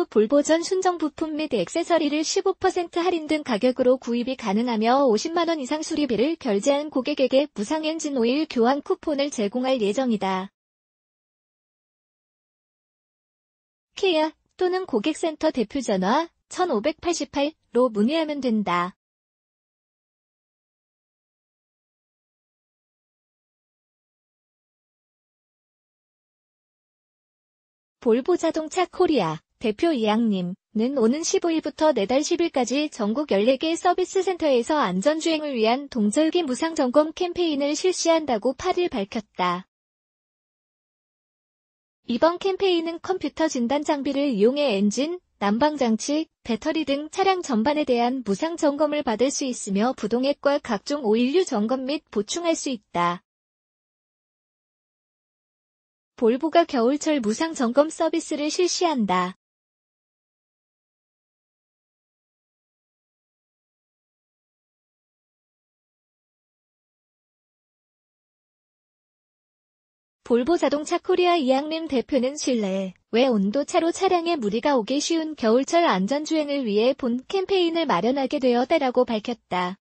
또 볼보 전 순정 부품 및 액세서리를 15% 할인 등 가격으로 구입이 가능하며 50만원 이상 수리비를 결제한 고객에게 무상 엔진 오일 교환 쿠폰을 제공할 예정이다. 케야 또는 고객센터 대표 전화 1588로 문의하면 된다. 볼보 자동차 코리아 대표 이향림은 오는 15일부터 내달 10일까지 전국 14개 서비스 센터에서 안전주행을 위한 동절기 무상점검 캠페인을 실시한다고 8일 밝혔다. 이번 캠페인은 컴퓨터 진단 장비를 이용해 엔진, 난방장치, 배터리 등 차량 전반에 대한 무상점검을 받을 수 있으며 부동액과 각종 오일류 점검 및 보충할 수 있다. 볼보가 겨울철 무상점검 서비스를 실시한다. 볼보 자동차 코리아 이향림 대표는 실내외 온도차로 차량에 무리가 오기 쉬운 겨울철 안전주행을 위해 본 캠페인을 마련하게 되었다라고 밝혔다.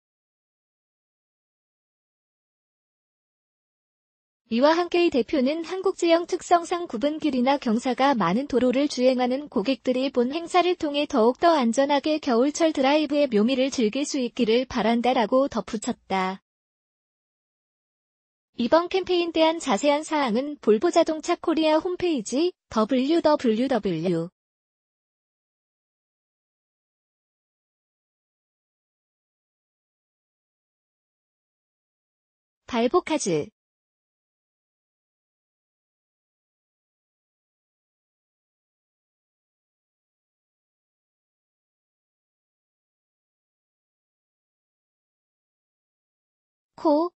이와 함께 이 대표는 한국지형 특성상 굽은 길이나 경사가 많은 도로를 주행하는 고객들이 본 행사를 통해 더욱더 안전하게 겨울철 드라이브의 묘미를 즐길 수 있기를 바란다라고 덧붙였다. 이번 캠페인 대한 자세한 사항은 볼보 자동차 코리아 홈페이지 www.발보카즈 코